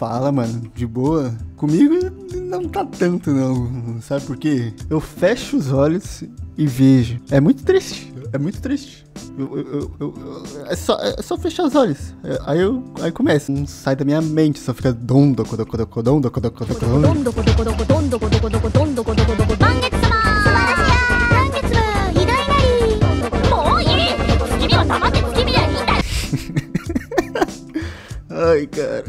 Fala, mano, de boa. Comigo não tá tanto, não. Sabe por quê? Eu fecho os olhos e vejo. É muito triste. É muito triste. É só fechar os olhos. Aí começa. Não sai da minha mente, só fica dondo, dondo, ai, cara.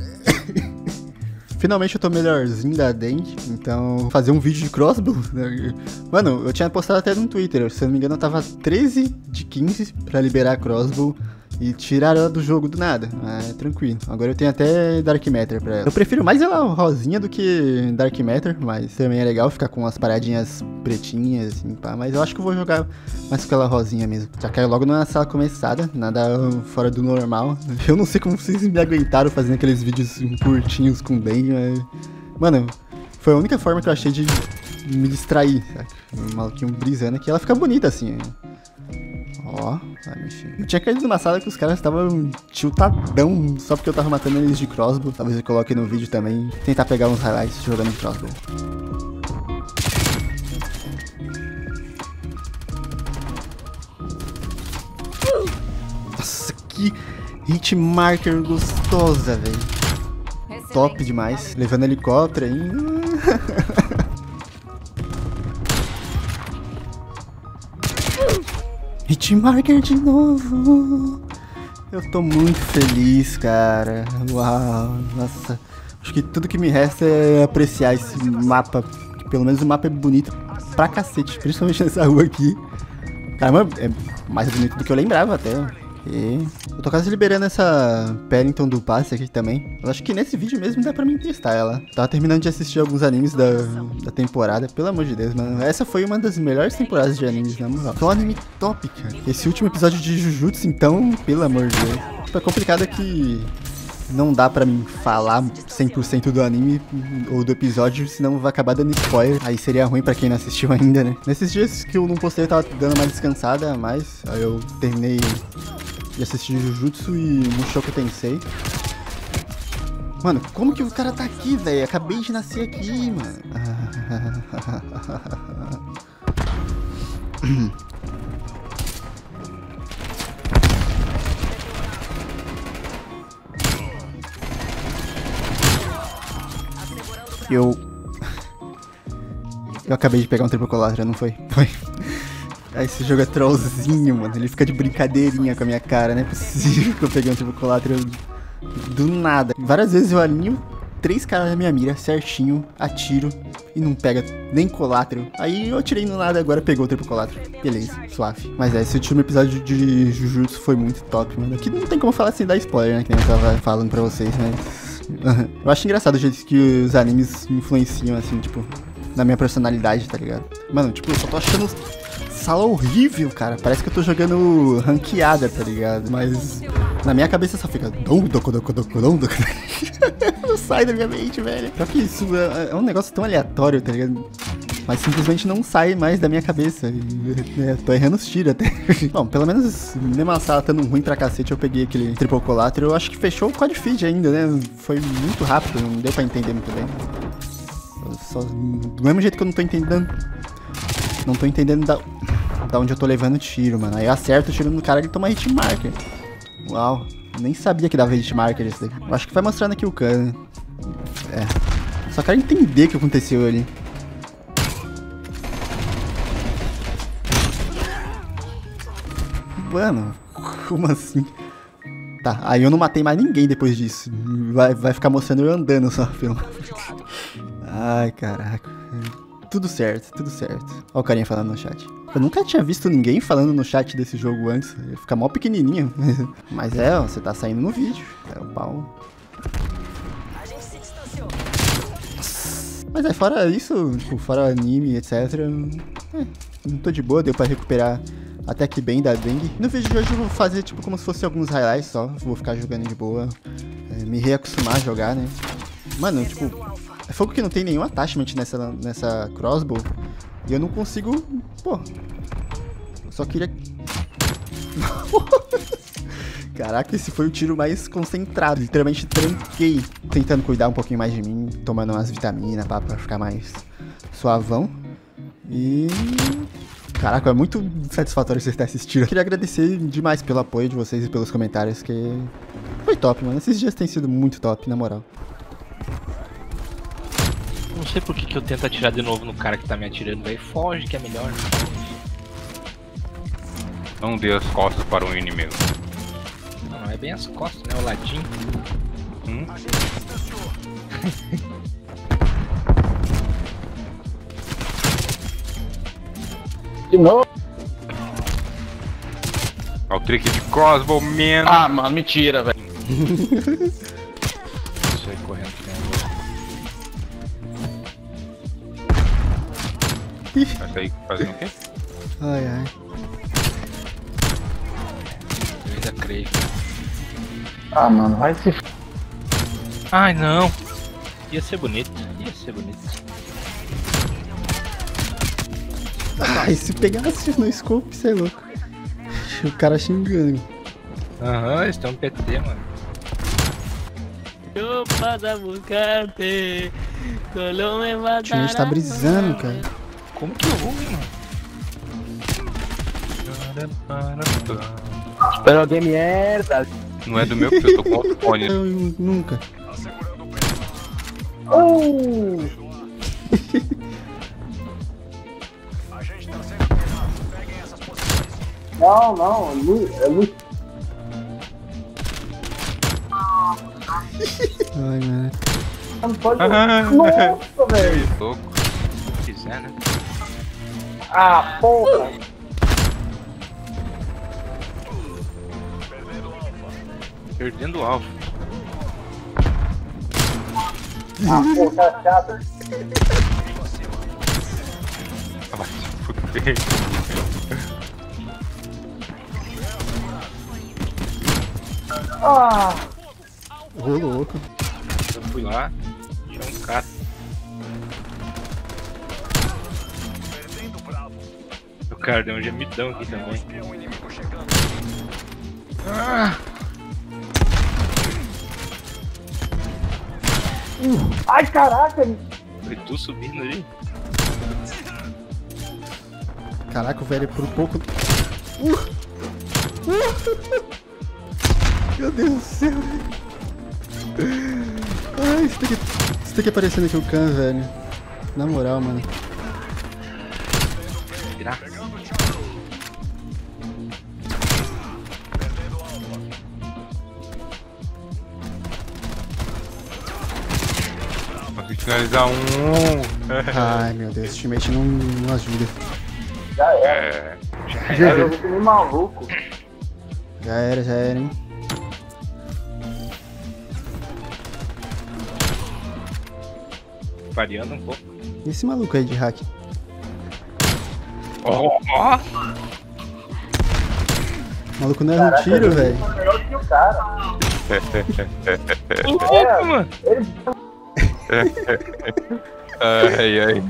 Finalmente eu tô melhorzinho da dente, então fazer um vídeo de Crossbow, né? Mano, eu tinha postado até no Twitter, se eu não me engano eu tava 13 de 15 pra liberar a Crossbow e tirar ela do jogo do nada, é tranquilo. Agora eu tenho até Dark Matter pra ela. Eu prefiro mais ela rosinha do que Dark Matter, mas também é legal ficar com as paradinhas pretinhas, assim, pá. Mas eu acho que eu vou jogar mais com ela rosinha mesmo. Já caiu logo na sala começada, nada fora do normal. Eu não sei como vocês me aguentaram fazendo aqueles vídeos curtinhos com dengue, mas... Mano, foi a única forma que eu achei de me distrair, sabe? Um maluquinho brisando aqui, ela fica bonita assim, ó, vai mexer. Eu tinha caído numa sala que os caras estavam tiltadão, só porque eu tava matando eles de crossbow. Talvez eu coloque no vídeo também, tentar pegar uns highlights jogando de crossbow. Nossa, que hit marker gostosa, velho. Top demais. Levando helicóptero ainda. Hitmarker de novo. Eu tô muito feliz, cara. Uau, nossa. Acho que tudo que me resta é apreciar esse mapa. Pelo menos o mapa é bonito pra cacete. Principalmente nessa rua aqui. Caramba, é mais bonito do que eu lembrava até. E eu tô quase liberando essa Paddington do passe aqui também. Eu acho que nesse vídeo mesmo dá pra mim testar ela. Tava terminando de assistir alguns animes da temporada. Pelo amor de Deus, mano. Essa foi uma das melhores temporadas de animes, na moral. Foi um anime top, cara. Esse último episódio de Jujutsu, então, pelo amor de Deus. É complicado que não dá pra mim falar 100% do anime ou do episódio, senão vai acabar dando spoiler. Aí seria ruim pra quem não assistiu ainda, né? Nesses dias que eu não postei, eu tava dando uma descansada, mas aí eu terminei... de assistir Jujutsu e Mushoku Tensei. Mano, como que o cara tá aqui, velho? Acabei de nascer aqui, mano. Eu acabei de pegar um triplo colatra, não foi? Foi. Ah, esse jogo é trollzinho, mano. Ele fica de brincadeirinha com a minha cara, né? Não é possível que eu peguei um tipo colatra do nada. Várias vezes eu alinho 3 caras na minha mira, certinho, atiro e não pega nem colatra. Aí eu atirei no nada, agora pegou o triplo colatra. Beleza, suave. Mas é, esse último episódio de Jujutsu foi muito top, mano. Aqui não tem como falar sem dar spoiler, né? Que nem eu tava falando pra vocês, mas... eu acho engraçado o jeito que os animes influenciam, assim, tipo... na minha personalidade, tá ligado? Mano, tipo, eu só tô achando... sala horrível, cara. Parece que eu tô jogando ranqueada, tá ligado? Mas na minha cabeça só fica... Não sai da minha mente, velho. Só que isso é um negócio tão aleatório, tá ligado? Mas simplesmente não sai mais da minha cabeça. Tô errando os tiros até. Bom, pelo menos mesmo a sala tendo ruim pra cacete, eu peguei aquele triple colatra. Eu acho que fechou o quad feed ainda, né? Foi muito rápido, não deu pra entender muito bem. Do mesmo jeito que eu não tô entendendo... Não tô entendendo da onde eu tô levando o tiro, mano. Aí eu acerto o tiro no cara e ele toma hit marker. Uau, nem sabia que dava hit marker isso daqui. Eu acho que vai mostrando aqui o cano. É. Só quero entender o que aconteceu ali. Mano, como assim? Tá, aí eu não matei mais ninguém depois disso. Vai ficar mostrando eu andando só, filho. Ai, caraca. Tudo certo, tudo certo. Olha o carinha falando no chat. Eu nunca tinha visto ninguém falando no chat desse jogo antes. Ia ficar mó pequenininho. Mas é, ó, você tá saindo no vídeo. É o pau. Mas é, fora isso, tipo, fora anime, etc. Não tô de boa, deu pra recuperar até que bem da dengue. No vídeo de hoje eu vou fazer, tipo, como se fosse alguns highlights só. Vou ficar jogando de boa. Me reacostumar a jogar, né? Mano, tipo... é fogo que não tem nenhum attachment nessa crossbow. E eu não consigo... Pô... Eu só queria... Caraca, esse foi o tiro mais concentrado. Literalmente tranquei. Tentando cuidar um pouquinho mais de mim, tomando umas vitaminas pra ficar mais suavão. E... caraca, é muito satisfatório acertar esses tiros. Queria agradecer demais pelo apoio de vocês e pelos comentários, que foi top, mano. Esses dias têm sido muito top, na moral. Não sei por que eu tento atirar de novo no cara que tá me atirando, velho. Foge que é melhor. Não dê as costas para o inimigo. Não, é bem as costas, né? O ladinho. A gente distanciou. De novo. Olha o trick de Crossbow, man. Ah, mano, mentira, velho. Isso aí correndo. Essa aí fazendo o quê? Ai, ai. Eu ainda creio. Ah, mano, vai se... ai, não. Ia ser bonito. Ia ser bonito. Ai, se pegasse no scope, você é louco. O cara xingando. Aham, eles estão PT, mano. O time está brisando, cara. Como que eu vou, mano? Espera alguém, merda. Não é do meu, porque eu tô com outro fone. Não, nunca. Oh! Não, não, é muito... ai, mano. Não pode... nossa, velho. Se quiser, né? Ah, porra. Perdendo o alvo. Ah, porra, chata. Vai se fuder. Ah! Ô, louco. Eu fui lá, tinha um cara. O cara deu um gemidão aqui também. Ah! Ai, caraca! Foi tu subindo ali? Caraca, o velho por pouco... Meu Deus do céu, velho. Ai, isso daqui aparecendo aqui o Khan, velho. Na moral, mano. Graças. Vou finalizar um. Ai, meu Deus, o teammate não ajuda. Já era. Já era, eu tô meio maluco. Já era, hein. Variando um pouco. E esse maluco aí de hack? Oh. O maluco não erra um tiro, velho. Um pouco, mano. Ai, ai.